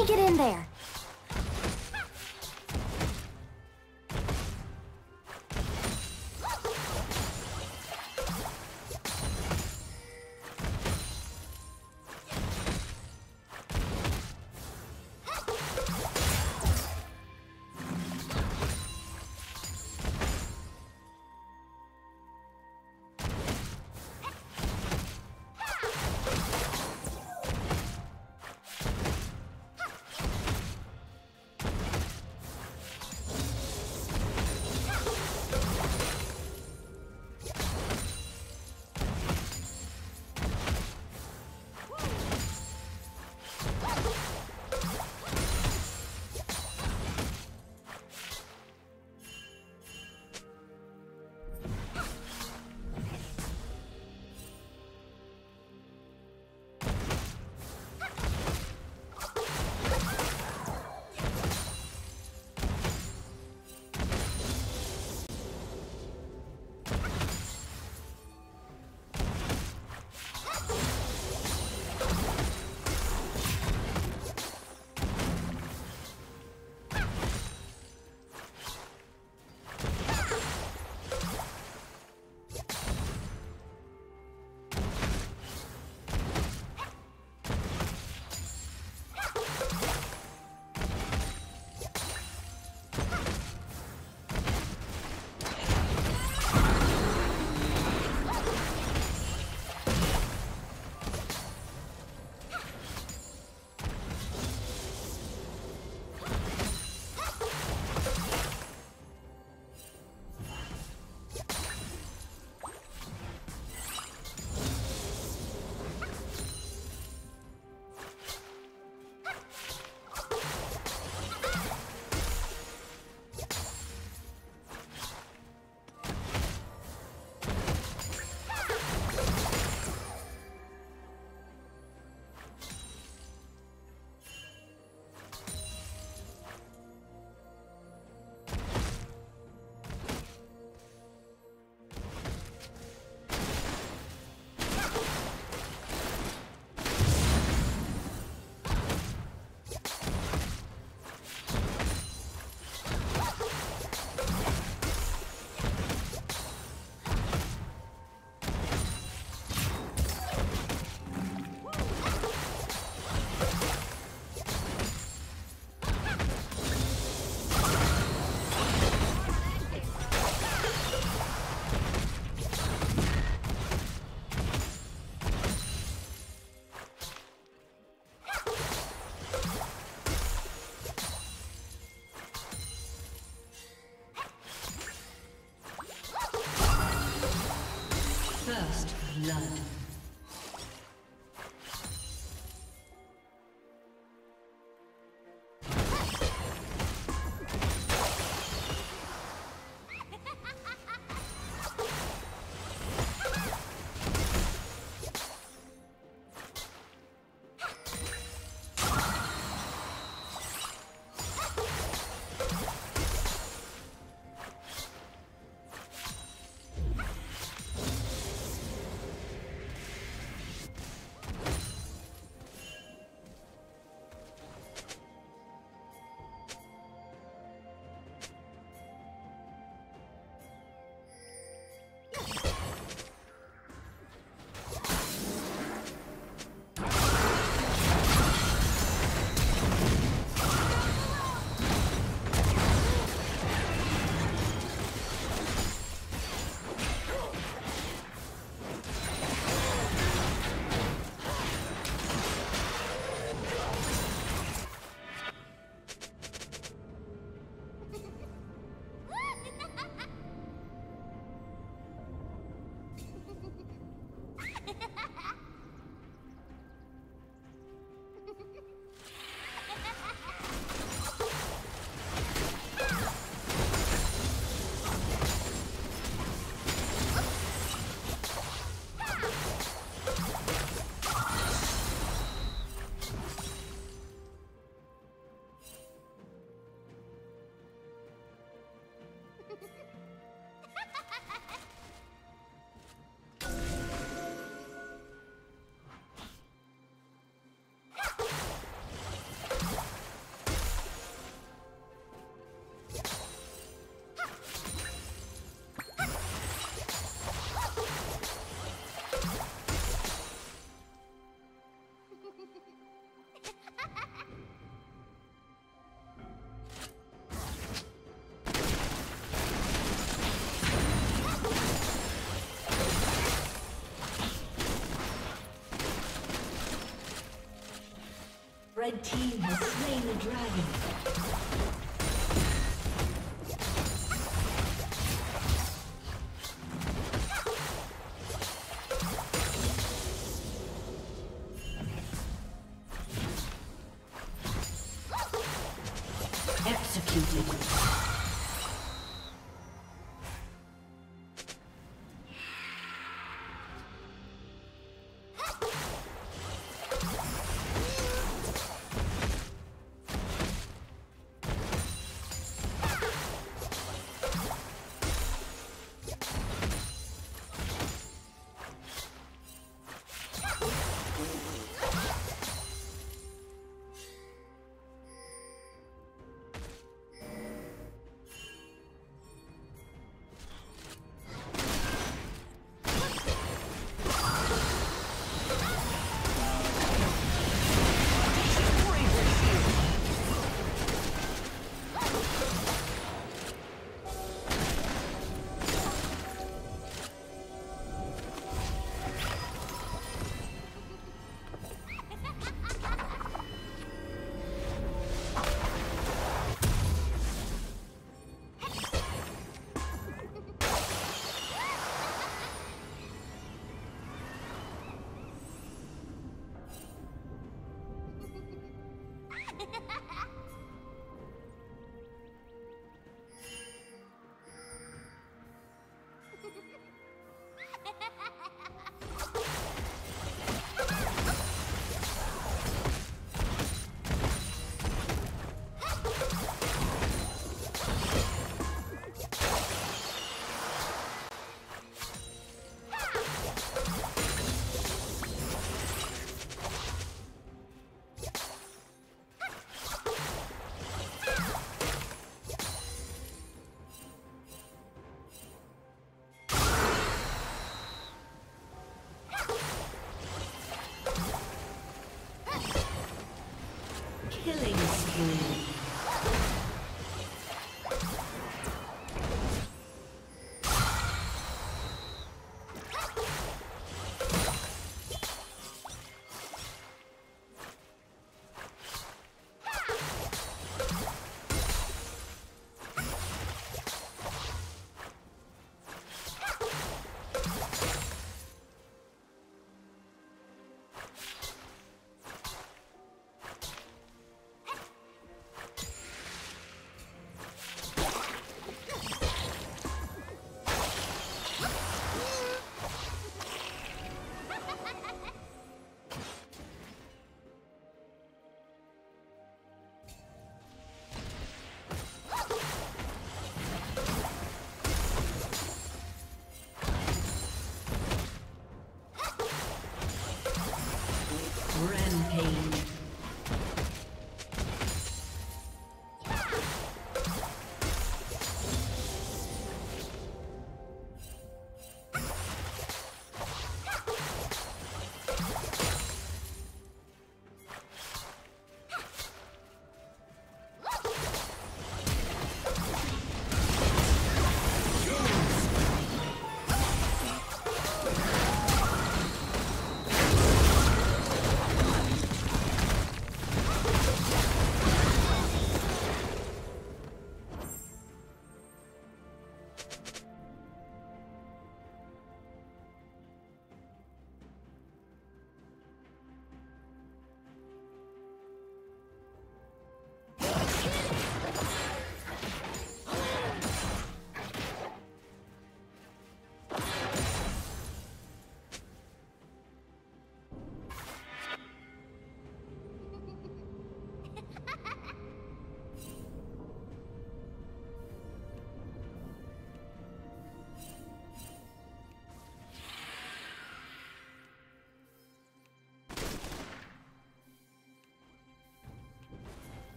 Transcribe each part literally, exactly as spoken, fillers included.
me get in there. First blood. Red team has slain the dragon.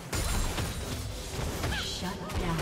Shut down.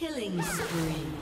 Killing spree. Yes.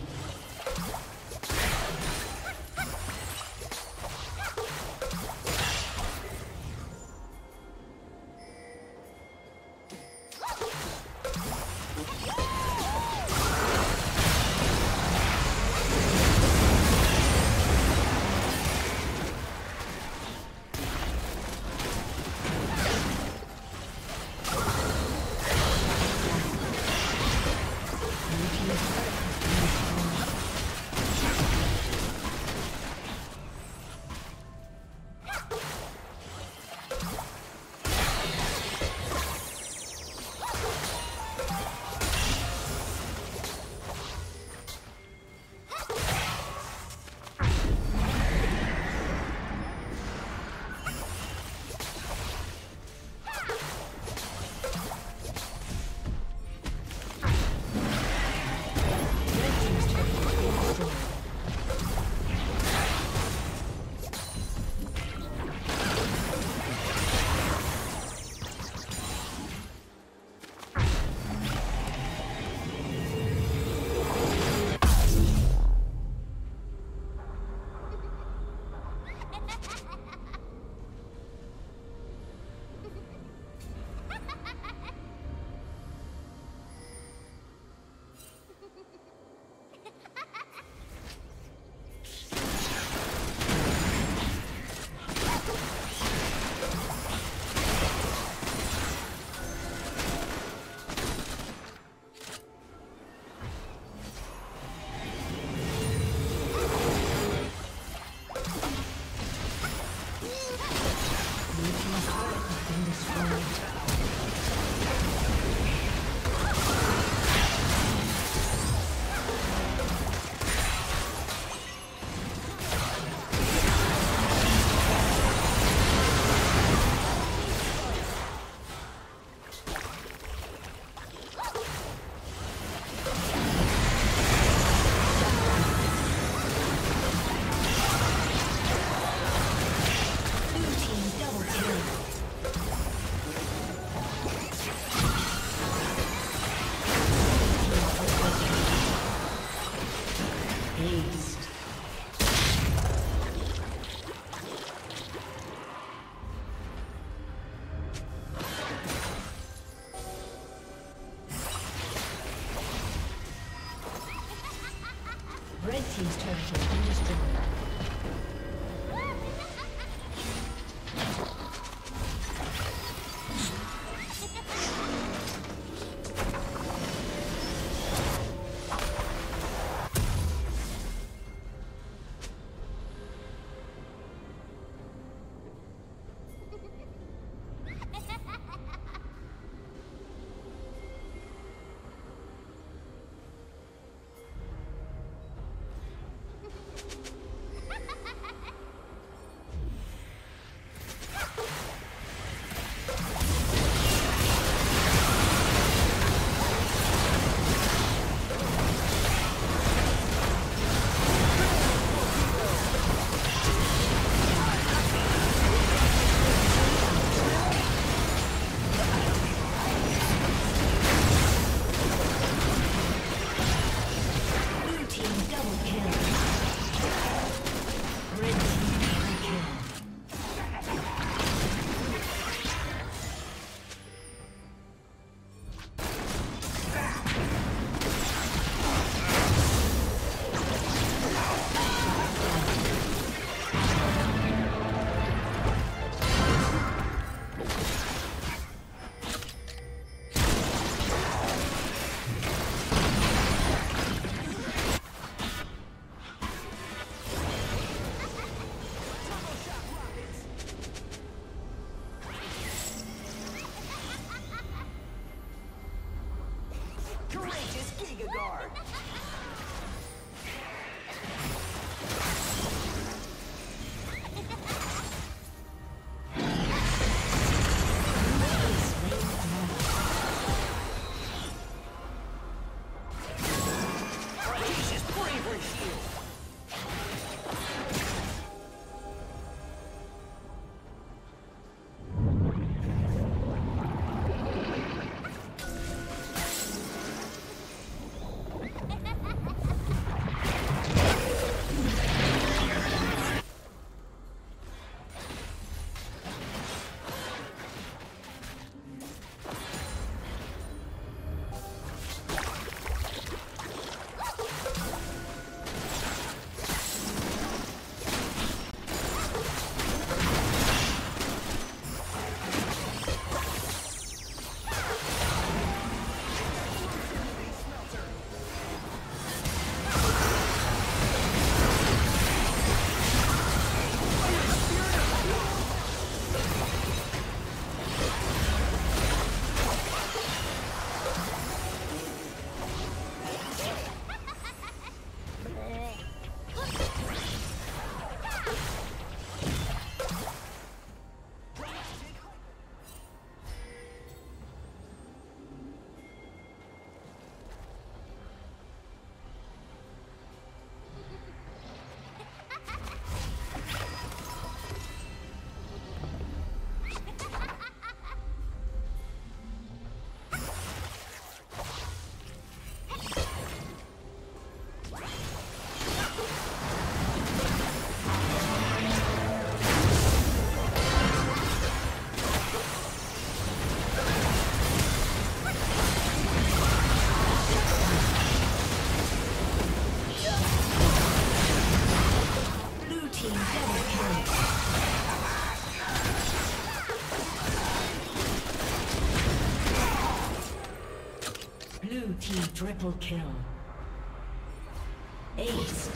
team's turret has been destroyed. Triple kill. Ace.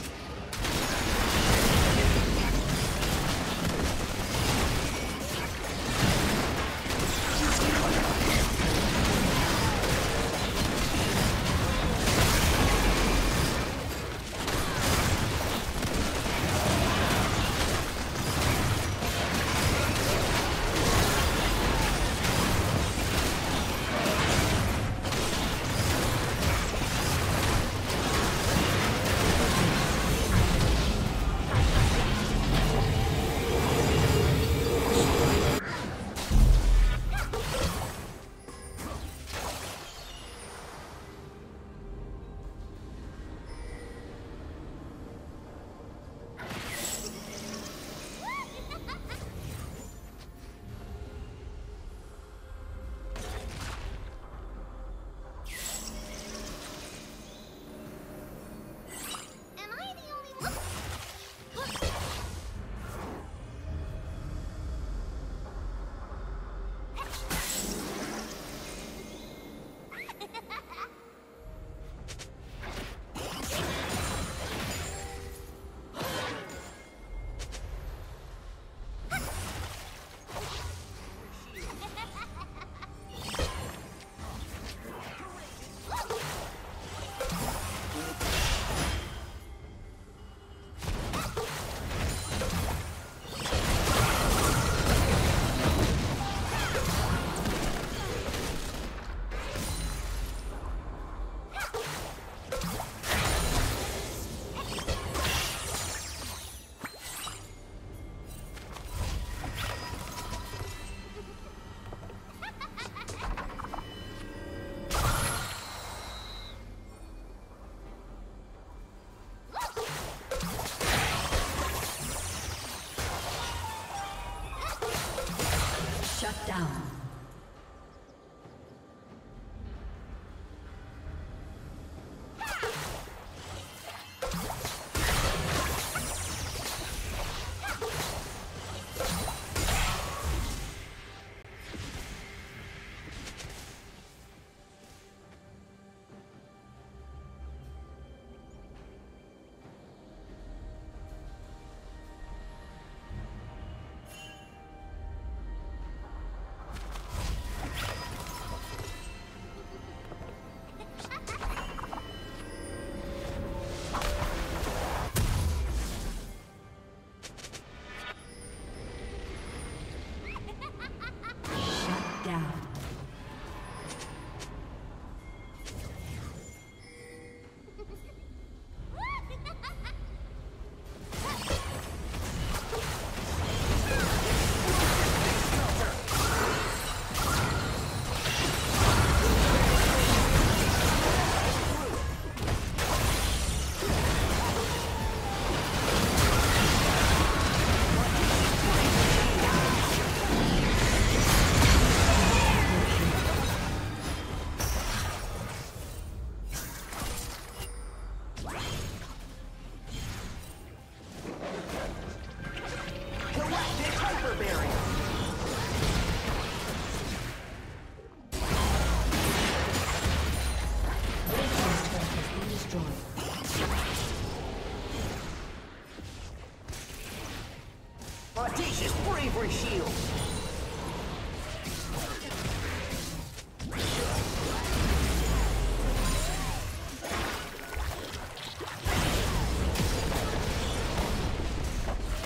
for shield.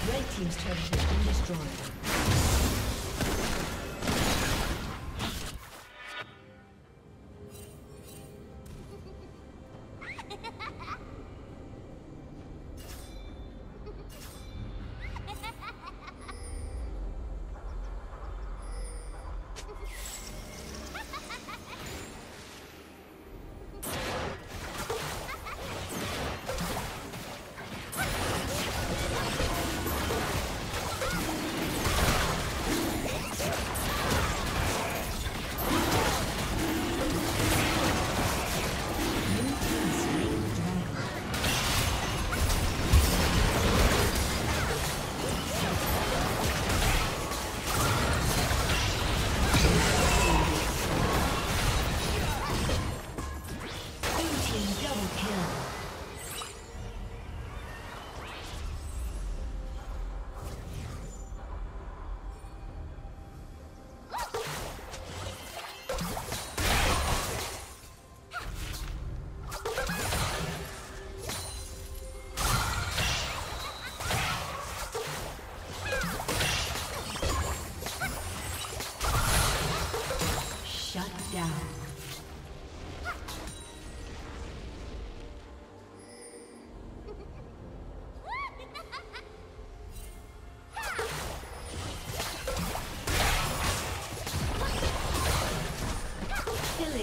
Red team's turret has been destroyed.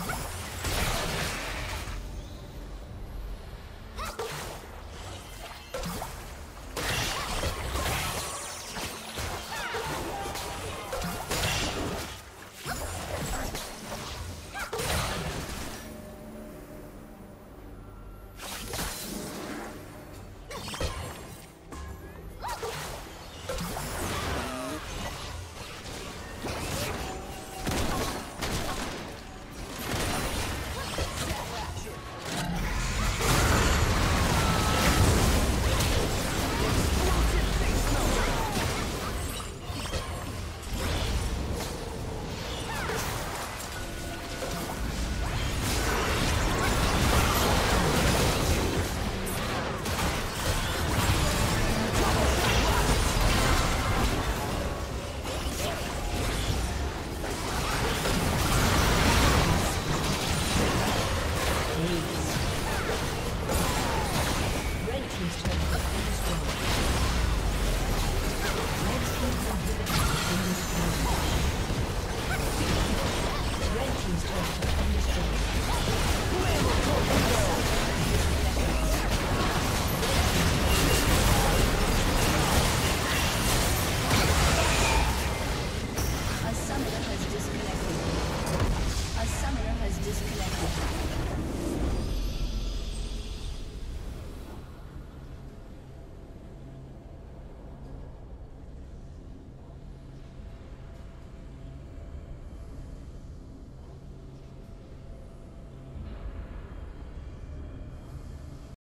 All right.